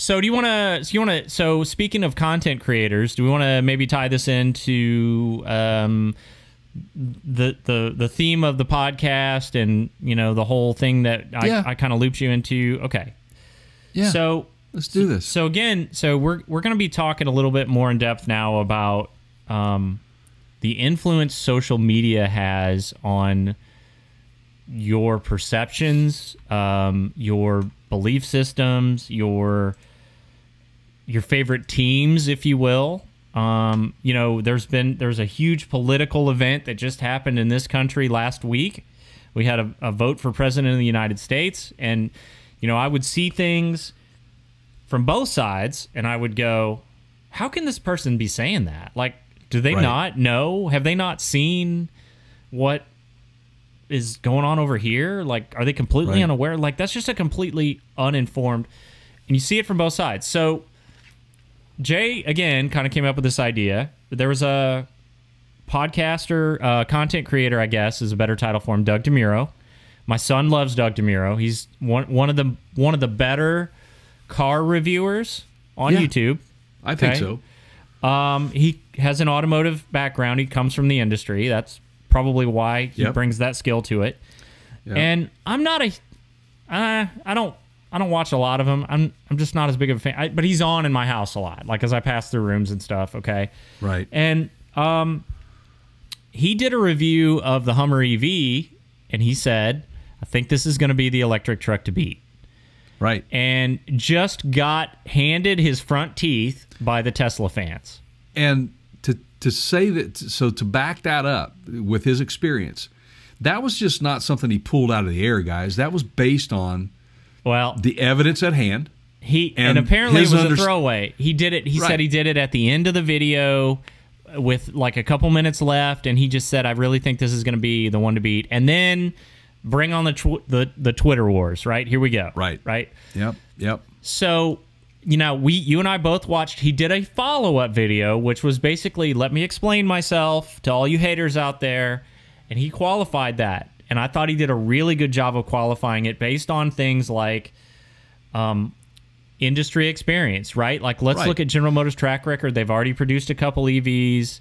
So do you want to? So speaking of content creators, do we want to maybe tie this into the theme of the podcast and the whole thing that I kind of looped you into? Okay. Yeah. So let's do this. So again, so we're going to be talking a little bit more in depth now about the influence social media has on your perceptions, your belief systems, your favorite teams, if you will. There's a huge political event that just happened in this country last week. We had a vote for president of the United States, and I would see things from both sides, and I would go, how can this person be saying that? Like, do they not know? Have they not seen what is going on over here? Like, are they completely unaware? Like, that's just a completely uninformed, and you see it from both sides. So Jay again kind of came up with this idea. There was a podcaster, content creator, I guess is a better title for him, Doug DeMuro. My son loves Doug DeMuro. He's one of the better car reviewers on YouTube. I think so. He has an automotive background. He comes from the industry. That's probably why he brings that skill to it. And I'm not a I don't watch a lot of him. I'm just not as big of a fan, but he's on in my house a lot, like as I pass through rooms and stuff. And he did a review of the Hummer EV, and he said, I think this is going to be the electric truck to beat, and just got handed his front teeth by the Tesla fans. And to say that, so to back that up with his experience, that was just not something he pulled out of the air, guys. That was based on the evidence at hand. And apparently it was a throwaway. He did it. He said he did it at the end of the video with like a couple minutes left, and he just said, I really think this is going to be the one to beat. And then bring on the Twitter wars, Here we go. Yep. So you and I both watched, he did a follow-up video, which was basically, let me explain myself to all you haters out there, and he qualified that. And I thought he did a really good job of qualifying it based on things like industry experience, Like, let's look at General Motors' track record. They've already produced a couple EVs.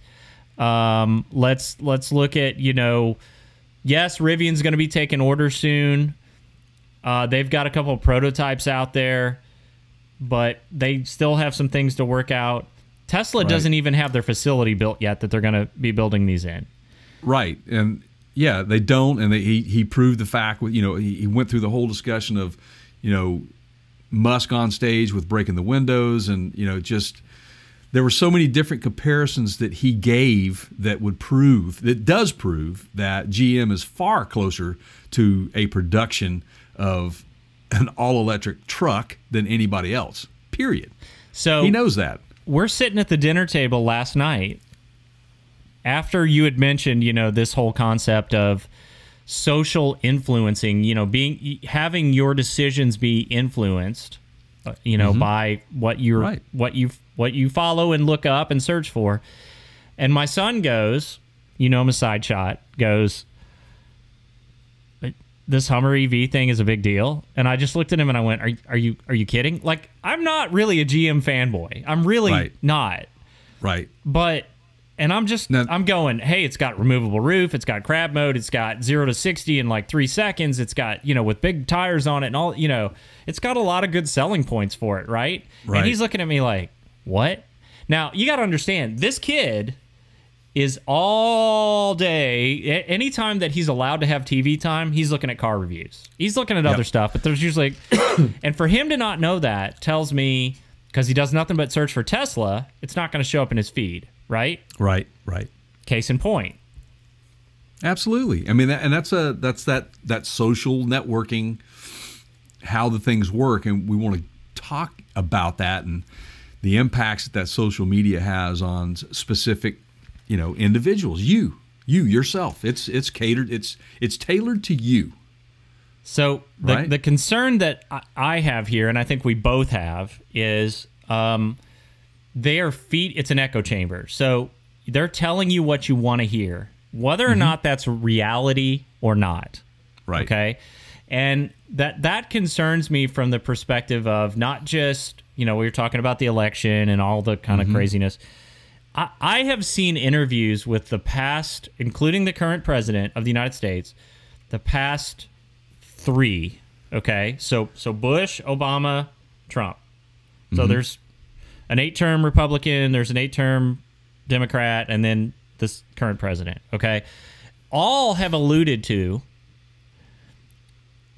Let's look at, yes, Rivian's going to be taking orders soon. They've got a couple of prototypes out there, but they still have some things to work out. Tesla doesn't even have their facility built yet that they're going to be building these in. And yeah, they don't. And he proved the fact with, he went through the whole discussion of, Musk on stage with breaking the windows, and, just there were so many different comparisons that he gave that would prove, that does prove that GM is far closer to a production of an all-electric truck than anybody else, period. So he knows that. We're sitting at the dinner table last night after you had mentioned, this whole concept of social influencing, having your decisions be influenced, by what you're, what you follow and look up and search for. And my son goes, I'm a side shot, goes, this Hummer EV thing is a big deal. And I just looked at him and I went, are you kidding? Like, I'm not really a GM fanboy. I'm really not. But, and I'm just, I'm going, hey, it's got removable roof. It's got crab mode. It's got 0 to 60 in like 3 seconds. It's got, with big tires on it and all, it's got a lot of good selling points for it. And he's looking at me like, what? Now you got to understand, this kid is all day, any time that he's allowed to have TV time, he's looking at car reviews. He's looking at other stuff, but there's usually... and for him to not know that tells me, because he does nothing but search for Tesla, it's not going to show up in his feed, right? Case in point. Absolutely. I mean, that, and that's that social networking, how the things work, and we want to talk about that and the impacts that social media has on specific individuals, you yourself. It's catered, it's tailored to you. So the concern that I have here, and I think we both have, is it's an echo chamber. So they're telling you what you want to hear, whether or not that's reality or not. Okay. And that concerns me from the perspective of not just, you know, we were talking about the election and all the kind of craziness. I have seen interviews with the past, including the current president of the United States, the past three. Okay, so Bush, Obama, Trump. So there's an 8-term Republican, there's an 8-term Democrat, and then this current president. Okay, all have alluded to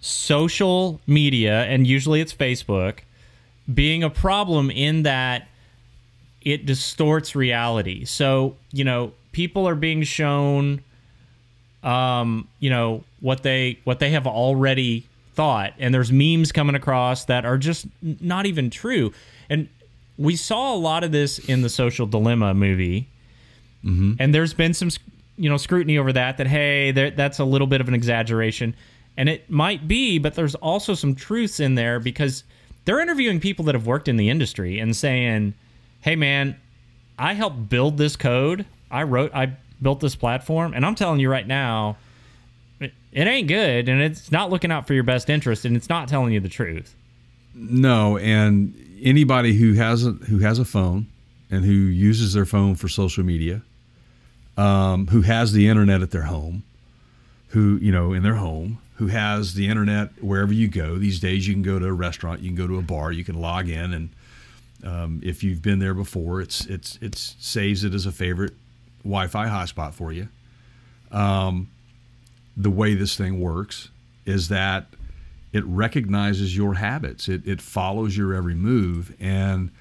social media, and usually it's Facebook, being a problem in that it distorts reality. So, you know, people are being shown, you know, what they have already thought, and there's memes coming across that are just not even true. And we saw a lot of this in The Social Dilemma movie, and there's been some, you know, scrutiny over that hey, that's a little bit of an exaggeration. And it might be, but there's also some truths in there, because they're interviewing people that have worked in the industry and saying, hey, man, I helped build this code. I built this platform. And I'm telling you right now, it ain't good. And it's not looking out for your best interest. And it's not telling you the truth. No. And anybody who has a phone and who uses their phone for social media, who has the internet at their home, who has the internet wherever you go. These days you can go to a restaurant, you can go to a bar, you can log in, and if you've been there before, it saves it as a favorite Wi-Fi hotspot for you. The way this thing works is that it recognizes your habits. It follows your every move, and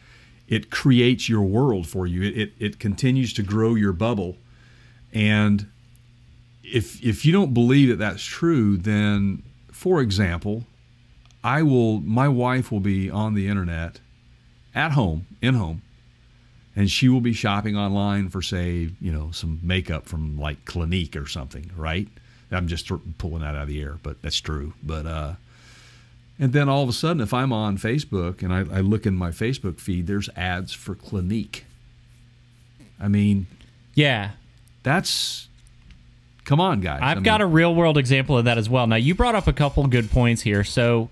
it creates your world for you. It continues to grow your bubble. And if you don't believe that that's true, then, for example, my wife will be on the internet at home, and she will be shopping online for, say, you know, some makeup from like Clinique or something, right? I'm just pulling that out of the air, but that's true. But and then all of a sudden, if I'm on Facebook and I look in my Facebook feed, there's ads for Clinique. I mean, yeah, that's. Come on, guys. I've got a real-world example of that as well. Now, you brought up a couple good points here. So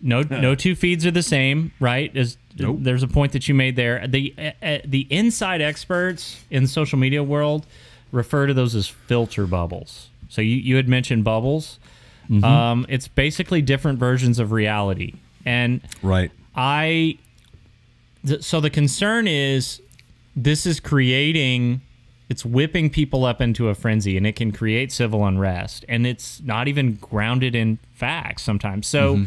no two feeds are the same, right? There's a point that you made there. The inside experts in the social media world refer to those as filter bubbles. So you had mentioned bubbles. It's basically different versions of reality. And right. So the concern is this is creating... It's whipping people up into a frenzy, and it can create civil unrest. And it's not even grounded in facts sometimes. So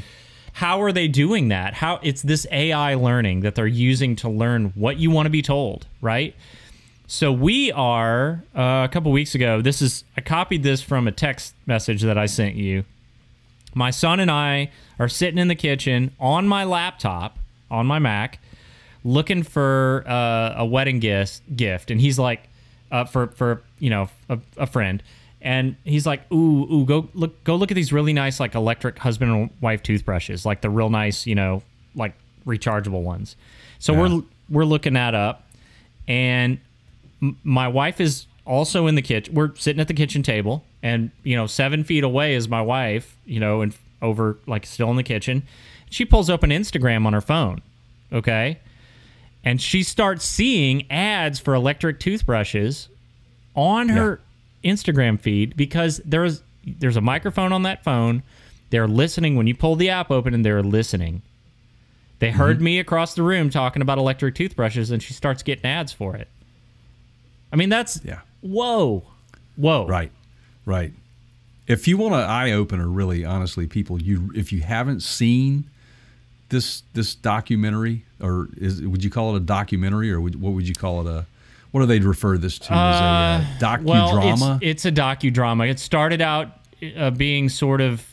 how are they doing that? It's this AI learning that they're using to learn what you want to be told, right? So we are, a couple weeks ago, I copied this from a text message that I sent you. My son and I are sitting in the kitchen on my laptop, on my Mac, looking for a wedding gift. And he's like, for you know, a friend, and he's like, ooh, go look at these really nice, like, electric husband and wife toothbrushes, like the real nice, you know, like rechargeable ones. So we're looking that up, and my wife is also in the kitchen. We're sitting at the kitchen table, and, you know, 7 feet away is my wife, you know, and over, like, still in the kitchen. She pulls open Instagram on her phone, okay. And she starts seeing ads for electric toothbrushes on her Instagram feed, because there's a microphone on that phone. They're listening. When you pull the app open, and they're listening. They heard me across the room talking about electric toothbrushes, and she starts getting ads for it. I mean, that's... Whoa. Right. If you want an eye-opener, really, honestly, people, if you haven't seen... This documentary, or would you call it a documentary, or what would you call it? What do they refer this to as, a docudrama? Well, it's a docudrama. It started out being sort of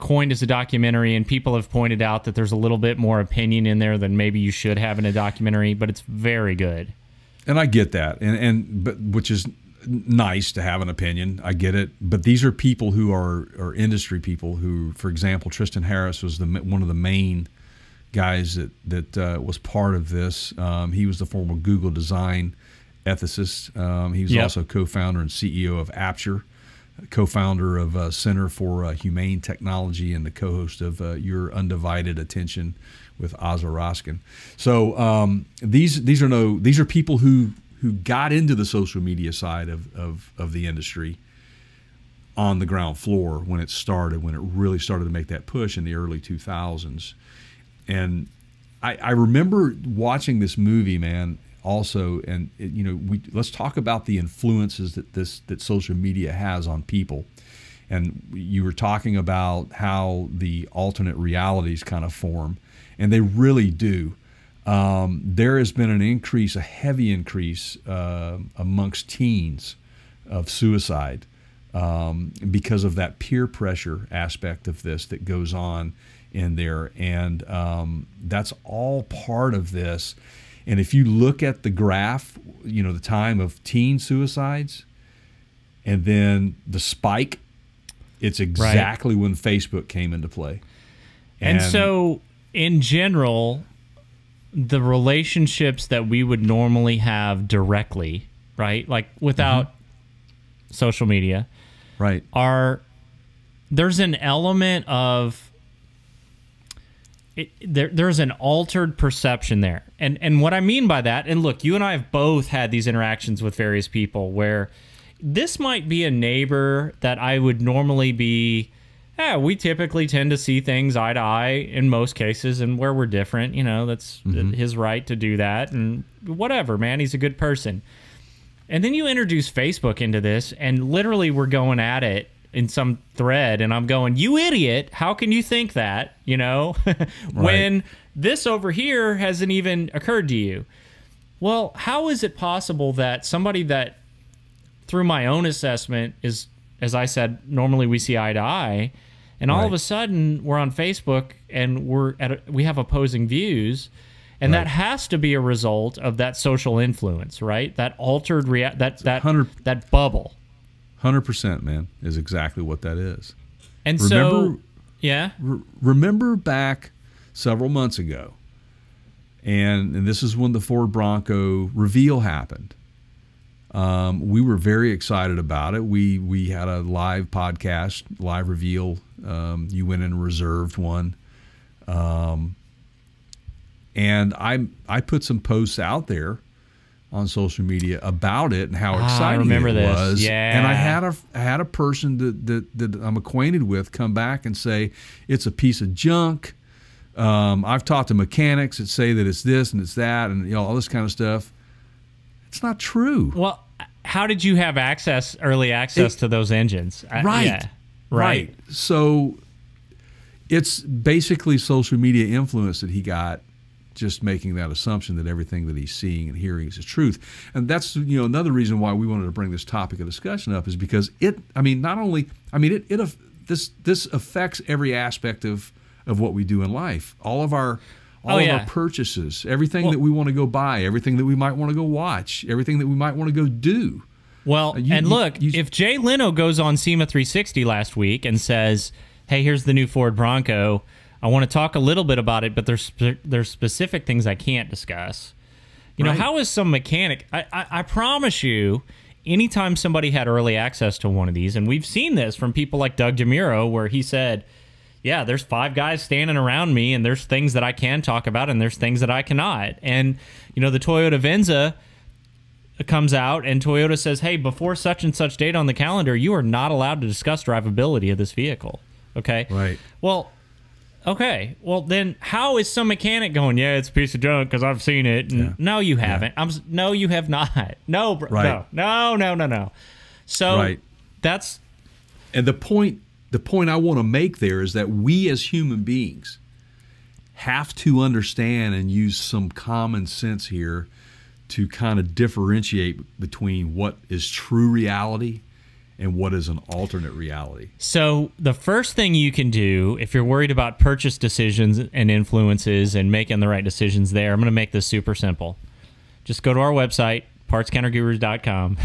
coined as a documentary, and people have pointed out that there's a little bit more opinion in there than maybe you should have in a documentary, but it's very good. And I get that, but which is nice to have an opinion. I get it. But these are people who are industry people who, for example, Tristan Harris was one of the main guys that was part of this. He was the former Google design ethicist. He was also co-founder and CEO of Apture, co-founder of Center for Humane Technology and the co-host of Your Undivided Attention with Ozza Roskin. So these are people who got into the social media side of the industry on the ground floor when it started, when it really started to make that push in the early 2000s. And I remember watching this movie, man, also, and it, you know, let's talk about the influences that that social media has on people. And you were talking about how the alternate realities kind of form, and they really do. There has been an increase, a heavy increase amongst teens of suicide because of that peer pressure aspect of this that goes on in there. And that's all part of this. And if you look at the graph, you know, the time of teen suicides and then the spike, it's exactly right when Facebook came into play. And so in general, the relationships that we would normally have directly, right, like without social media, right, there's an element of there's an altered perception there. And what I mean by that, and look, you and I have both had these interactions with various people where this might be a neighbor that I would normally be, yeah, we typically tend to see things eye to eye in most cases, and where we're different, you know, that's his right to do that, and whatever, man, he's a good person. And then you introduce Facebook into this, and literally we're going at it in some thread, and I'm going, you idiot, how can you think that, you know, when this over here hasn't even occurred to you? Well, how is it possible that somebody that, through my own assessment, is, as I said, normally we see eye to eye, and all of a sudden we're on Facebook and we're at we have opposing views, and that has to be a result of that social influence, right? That altered that bubble. 100%, man, is exactly what that is. And remember, so, yeah, remember back several months ago, and this is when the Ford Bronco reveal happened. We were very excited about it. We had a live podcast, live reveal. You went in and reserved one. And I put some posts out there on social media about it and how exciting it was. Yeah. And I had a person that I'm acquainted with come back and say, it's a piece of junk. I've talked to mechanics that say that it's this and it's that and, you know, all this kind of stuff. It's not true. Well, how did you have access, early access to those engines? Right. So it's basically social media influence that he got, just making that assumption that everything that he's seeing and hearing is the truth. And that's, you know, another reason why we wanted to bring this topic of discussion up, is because it, I mean, not only, I mean, this affects every aspect of what we do in life. All of our our purchases, everything that we want to go buy, everything that we might want to go watch, everything that we might want to go do. Well, and look, if Jay Leno goes on SEMA 360 last week and says, hey, here's the new Ford Bronco, I want to talk a little bit about it, but there's specific things I can't discuss. You know, how is some mechanic, I promise you, anytime somebody had early access to one of these, and we've seen this from people like Doug DeMuro, where he said, yeah, there's 5 guys standing around me, and there's things that I can talk about, and there's things that I cannot. And, you know, the Toyota Venza comes out, and Toyota says, hey, before such and such date on the calendar, you are not allowed to discuss drivability of this vehicle. Okay? Right. Well, okay. Well, then how is some mechanic going, yeah, it's a piece of junk because I've seen it? And no, you haven't. No, you have not. No, bro. No. So that's... And the point... The point I want to make there is that we as human beings have to understand and use some common sense here to kind of differentiate between what is true reality and what is an alternate reality. So the first thing you can do if you're worried about purchase decisions and influences and making the right decisions there, I'm going to make this super simple. Just go to our website, PartsCounterGurus.com.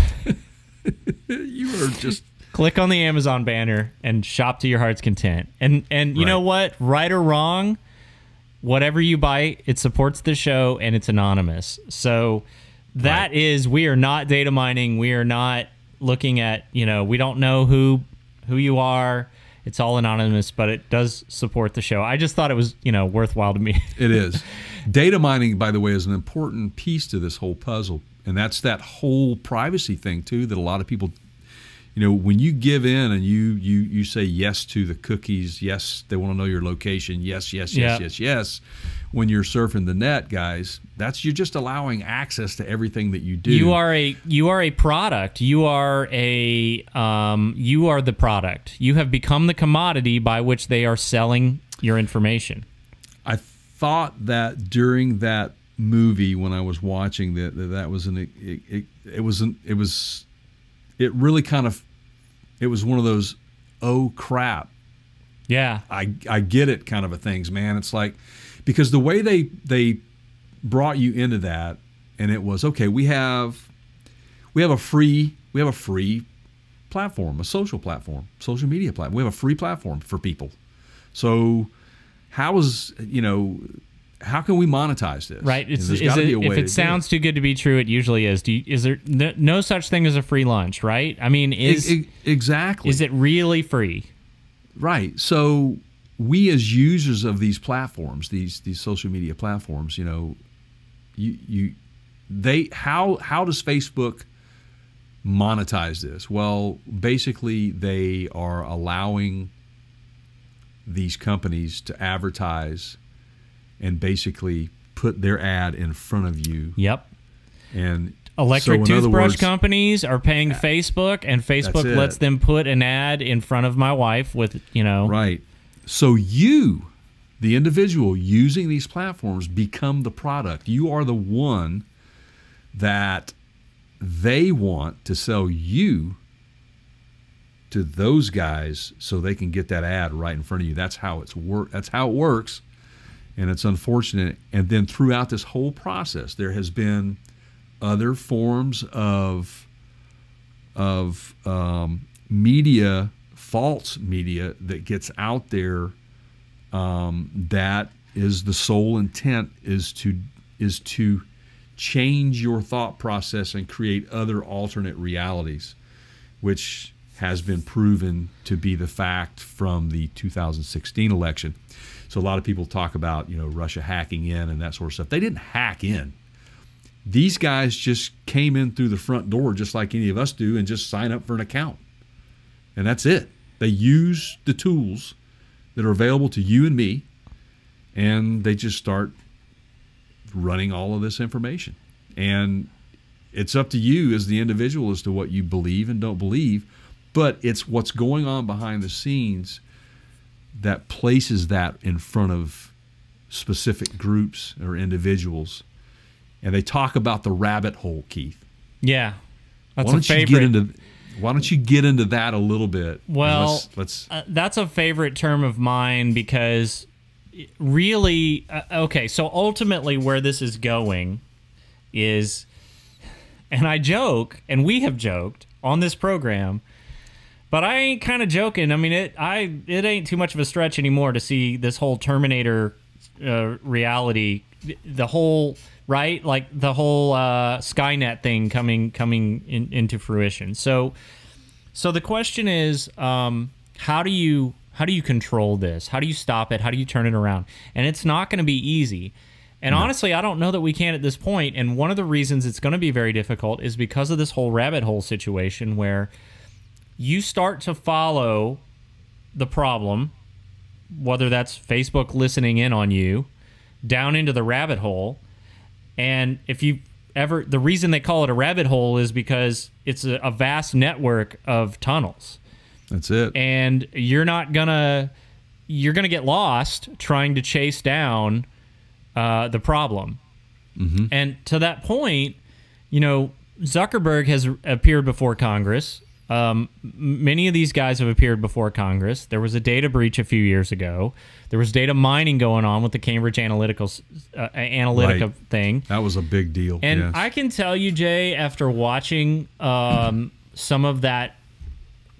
You are just... Click on the Amazon banner and shop to your heart's content. And you know what? Right or wrong, whatever you buy, it supports the show and it's anonymous. So that is, we are not data mining. We are not looking at, you know, we don't know who you are. It's all anonymous, but it does support the show. I just thought it was, you know, worthwhile to me. It is. Data mining, by the way, is an important piece to this whole puzzle. And that's that whole privacy thing, too, that a lot of people, you know, when you give in and you say yes to the cookies, yes, they want to know your location, yes, yes, yes, yes, yes, when you're surfing the net, guys, that's, you're just allowing access to everything that you do. You are a product. You are the product. You have become the commodity by which they are selling your information. I thought that during that movie when I was watching that, it really kind of, it was one of those, oh crap, yeah, I get it kind of a things, man. It's like, because the way they brought you into that, and it was, okay, we have a free platform, a social platform, social media platform. We have a free platform for people. So how is, you know, how can we monetize this? Right. If it sounds too good to be true, it usually is. Is there no such thing as a free lunch, right? I mean, exactly. Is it really free? Right. So we as users of these platforms, these social media platforms, you know, how does Facebook monetize this? Well, basically, they are allowing these companies to advertise and basically put their ad in front of you. Yep. And electric toothbrush companies are paying Facebook, and Facebook lets them put an ad in front of my wife with, you know. Right. So you, the individual using these platforms, become the product. You are the one that they want to sell you to those guys so they can get that ad right in front of you. That's how it's that's how it works. And it's unfortunate. And then throughout this whole process, there has been other forms of media, false media that gets out there. That is the sole intent, is to change your thought process and create other alternate realities, which has been proven to be the fact from the 2016 election. So a lot of people talk about, you know, Russia hacking in and that sort of stuff. They didn't hack in. These guys just came in through the front door just like any of us do and just sign up for an account. And that's it. They use the tools that are available to you and me, and they just start running all of this information. And it's up to you as the individual as to what you believe and don't believe, but it's what's going on behind the scenes that places that in front of specific groups or individuals. And they talk about the rabbit hole, Keith. Yeah, that's a favorite. Why don't you get into that a little bit? Well, let's that's a favorite term of mine because really, okay, so ultimately where this is going is, and I joke, and we have joked on this program, but I ain't kind of joking. I mean, it ain't too much of a stretch anymore to see this whole Terminator reality, the whole, right? Like the whole Skynet thing coming into fruition. So the question is, how do you control this? How do you stop it? How do you turn it around? And it's not going to be easy. And honestly, I don't know that we can at this point. And one of the reasons it's going to be very difficult is because of this whole rabbit hole situation where you start to follow the problem, whether that's Facebook listening in on you, down into the rabbit hole. And if you ever, the reason they call it a rabbit hole is because it's a vast network of tunnels. That's it. And you're gonna get lost trying to chase down the problem. Mm-hmm. And to that point, you know, Zuckerberg has appeared before Congress. Many of these guys have appeared before Congress. There was a data breach a few years ago. There was data mining going on with the Cambridge Analytica thing. That was a big deal. And yes, I can tell you, Jay, after watching some of that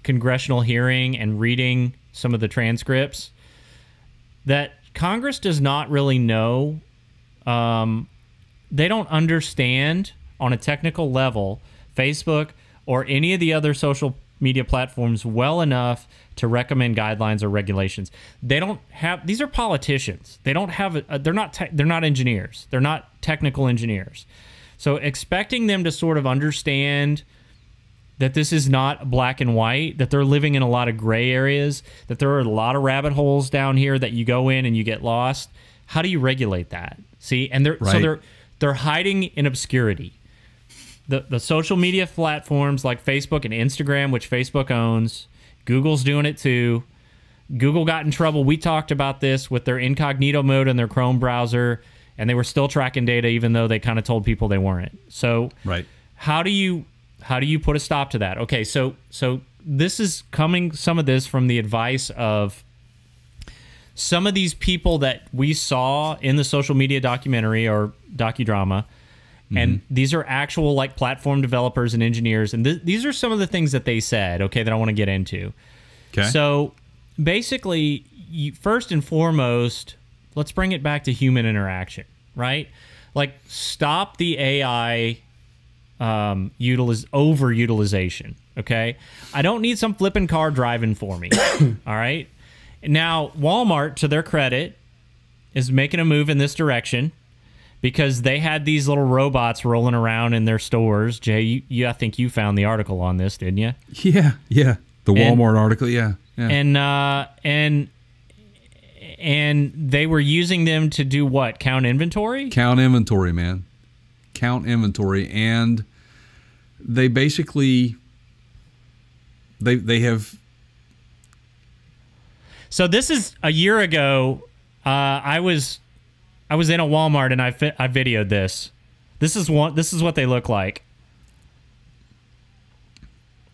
congressional hearing and reading some of the transcripts, that Congress does not really know. They don't understand on a technical level Facebook or any of the other social media platforms well enough to recommend guidelines or regulations. They don't have, these are politicians. They don't have, they're not engineers. They're not technical engineers. So expecting them to sort of understand that this is not black and white, that they're living in a lot of gray areas, that there are a lot of rabbit holes down here that you go in and you get lost. How do you regulate that? See, and they're, so they're hiding in obscurity. The social media platforms like Facebook and Instagram, which Facebook owns, Google's doing it too. Google got in trouble. We talked about this with their incognito mode in their Chrome browser, and they were still tracking data, even though they kind of told people they weren't. So, how do you put a stop to that? Okay, so this is coming, some of this from the advice of some of these people that we saw in the social media documentary or docudrama. And these are actual like platform developers and engineers. And these are some of the things that they said, okay, that I want to get into. Okay. So basically, first and foremost, let's bring it back to human interaction, right? Like stop the AI overutilization, okay? I don't need some flipping car driving for me, all right? Now, Walmart, to their credit, is making a move in this direction, because they had these little robots rolling around in their stores. Jay, I think you found the article on this, didn't you? Yeah. The Walmart article, yeah. And they were using them to do what? Count inventory? Count inventory, man. Count inventory, and they basically they have. So this is a year ago. I was in a Walmart and I videoed this. This is what they look like.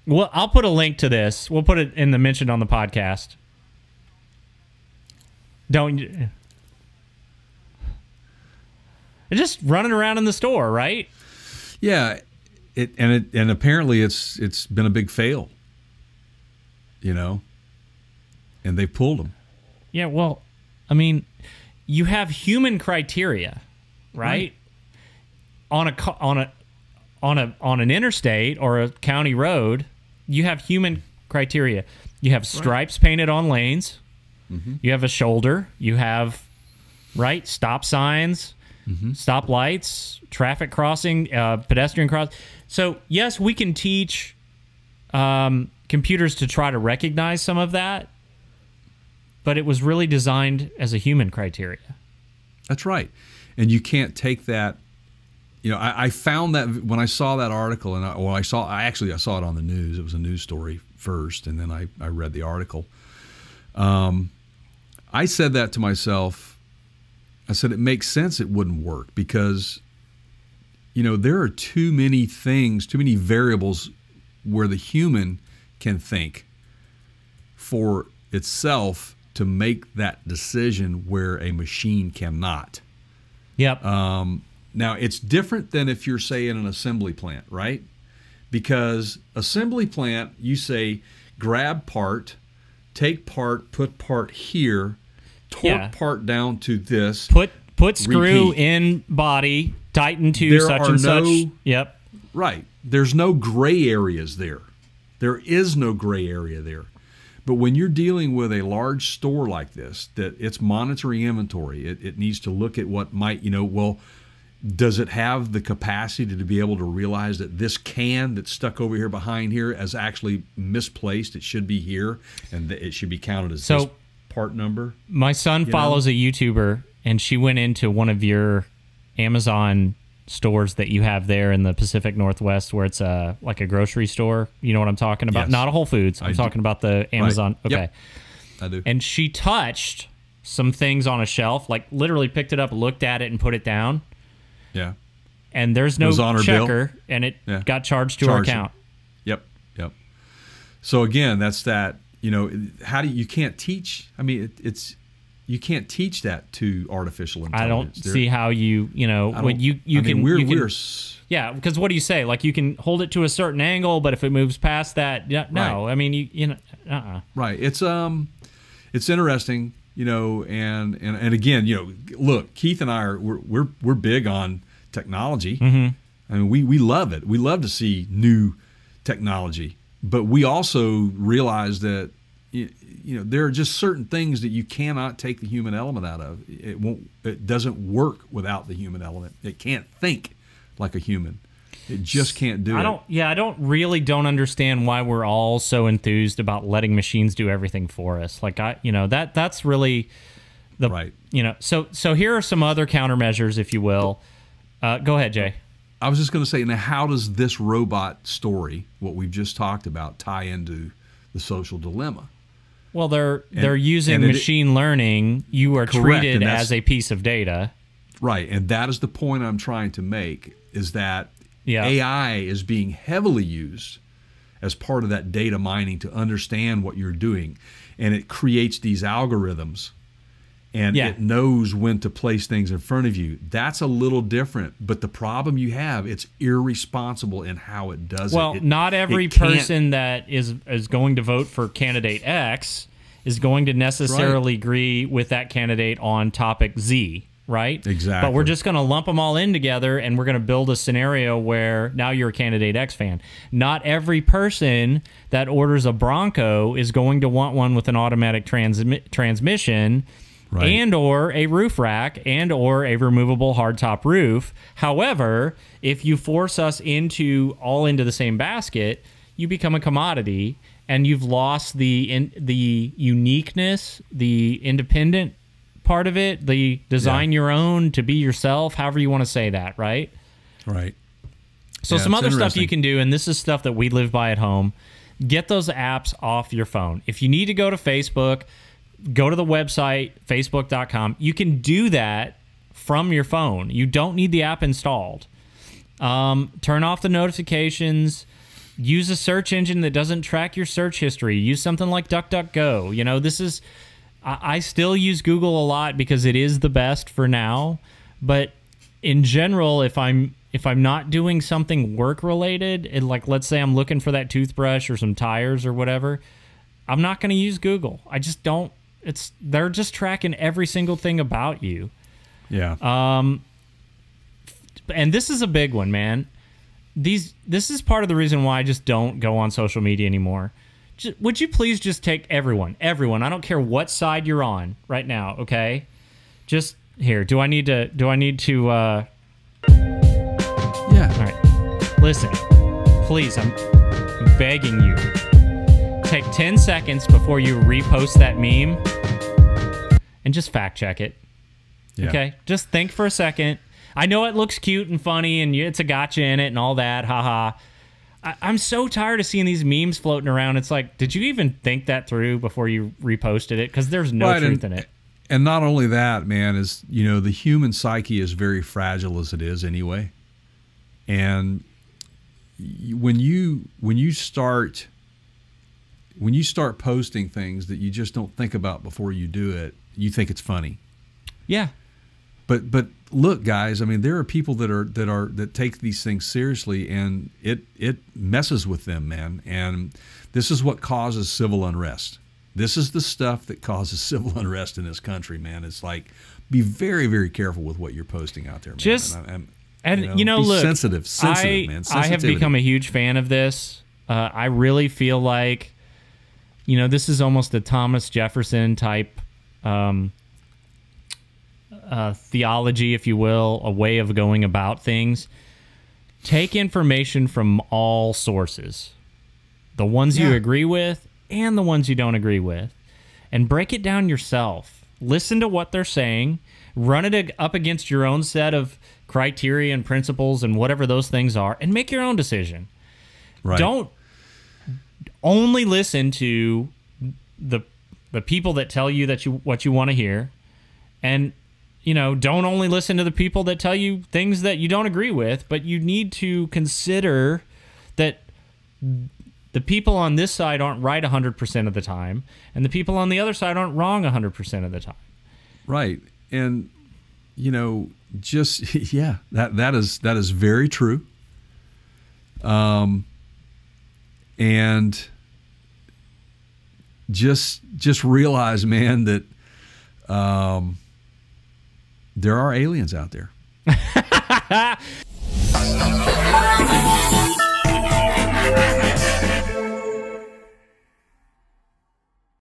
Well, I'll put a link to this. We'll put it in the mention on the podcast. Don't. They're just running around in the store, right? Yeah, and apparently it's been a big fail. You know, and they pulled them. Yeah, well, I mean, you have human criteria, right? On an interstate or a county road, you have human criteria. You have stripes painted on lanes. You have a shoulder. You have stop signs, stop lights, traffic crossing, pedestrian cross. So yes, we can teach computers to try to recognize some of that, but it was really designed as a human criteria. That's right. And you can't take that, you know, I found that when I saw that article, and I saw it on the news. It was a news story first, and then I read the article. I said that to myself. I said, it makes sense it wouldn't work because, you know, there are too many things, too many variables where the human can think for itself to make that decision where a machine cannot. Yep. Now, it's different than if you're, say, in an assembly plant, right? Because assembly plant, you say, grab part, take part, put part here, torque part down to this. Put screw in body, tighten to such and such. Yep. Right. There's no gray areas there. There is no gray area there. But when you're dealing with a large store like this, that it's monitoring inventory, it needs to look at what might, you know, well, does it have the capacity to be able to realize that this can that's stuck over here behind here is actually misplaced? It should be here, and it should be counted as this part number. My son follows a YouTuber, and she went into one of your Amazon stores that you have there in the Pacific Northwest, where it's like a grocery store. You know what I'm talking about? Yes. Not a Whole Foods. I'm talking about the Amazon. Right. Okay. Yep. I do. And she touched some things on a shelf, like literally picked it up, looked at it, and put it down. Yeah. And there's no checker, and it got charged to her account. Yep. So again, that's that. You know, you can't teach. I mean, you can't teach that to artificial intelligence. I don't see how you know, when you can, yeah, because what do you say? Like, you can hold it to a certain angle, but if it moves past that, I mean, you know, Right. It's interesting, you know, and again, you know, look, Keith and I we're big on technology. I mean, we love it. We love to see new technology, but we also realize that there are just certain things that you cannot take the human element out of. It doesn't work without the human element. It can't think like a human. It just can't do it. I don't understand why we're all so enthused about letting machines do everything for us. Like that's really the right. So here are some other countermeasures, if you will. Go ahead, Jay. I was just going to say, now how does this robot story, what we've just talked about, tie into the social dilemma? Well, they're using machine learning. You are treated as a piece of data. Right, and that is the point I'm trying to make, is that AI is being heavily used as part of that data mining to understand what you're doing, and it creates these algorithms, and it knows when to place things in front of you. That's a little different, but the problem you have, it's irresponsible in how it does it. Well, not every person that is going to vote for candidate X is going to necessarily agree with that candidate on topic Z. Right? Exactly. But we're just going to lump them all in together, and we're going to build a scenario where now you're a candidate X fan. Not every person that orders a Bronco is going to want one with an automatic transmission and or a roof rack and or a removable hardtop roof. However, if you force us all into the same basket, you become a commodity, and you've lost the uniqueness, the independent part of it, the design your own, to be yourself, however you want to say that, right? Right. So some other stuff you can do, and this is stuff that we live by at home, get those apps off your phone. If you need to go to Facebook, go to the website, facebook.com. You can do that from your phone. You don't need the app installed. Turn off the notifications. Use a search engine that doesn't track your search history. Use something like DuckDuckGo. You know, this is... I still use Google a lot because it is the best for now, but in general, if I'm not doing something work related, and like let's say I'm looking for that toothbrush or some tires or whatever, I'm not going to use Google. I just don't. They're just tracking every single thing about you. Yeah. And this is a big one, man. This is part of the reason why I just don't go on social media anymore. Would you please just take everyone, I don't care what side you're on right now, okay? Just here, do I need to yeah, all right, listen, please, I'm begging you, take 10 seconds before you repost that meme and just fact check it. Okay, just think for a second. I know it looks cute and funny and it's a gotcha in it and all that, haha. I'm so tired of seeing these memes floating around. It's like, did you even think that through before you reposted it? Because there's no truth in it. And not only that, man, is, you know, the human psyche is very fragile as it is anyway. And when you start posting things that you just don't think about before you do it, you think it's funny. Yeah. But look, guys, I mean, there are people that take these things seriously, and it messes with them, man. And this is what causes civil unrest. This is the stuff that causes civil unrest in this country, man. It's like, be very, very careful with what you're posting out there, man. Just look, sensitive, man. I have become a huge fan of this. I really feel like, you know, this is almost a Thomas Jefferson type theology, if you will, a way of going about things. Take information from all sources, the ones you agree with and the ones you don't agree with, and break it down yourself. Listen to what they're saying, run it up against your own set of criteria and principles and whatever those things are, and make your own decision. Right. Don't only listen to the people that tell you what you want to hear, and don't only listen to the people that tell you things that you don't agree with, but you need to consider that the people on this side aren't right 100% of the time, and the people on the other side aren't wrong 100% of the time. Right. And, that is very true. And just realize, man, that, there are aliens out there.